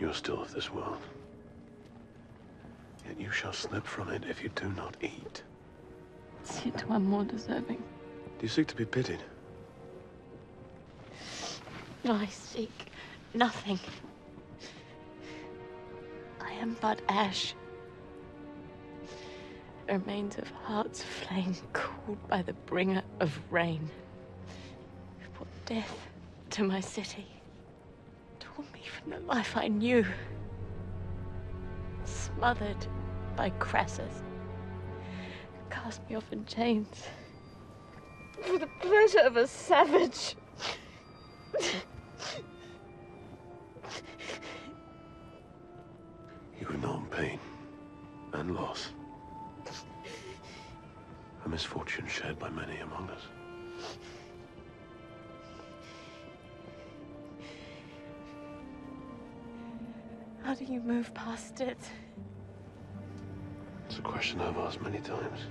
You're still of this world. Yet you shall slip from it if you do not eat. Yet I'm more deserving. Do you seek to be pitied? I seek nothing. I am but ash. Remains of heart's flame cooled by the bringer of rain. Who brought death to my city. Tore me from the life I knew. Smothered by Crassus. Cast me off in chains. For the pleasure of a savage. You were not in pain and loss. A misfortune shared by many among us. How do you move past it? It's a question I've asked many times.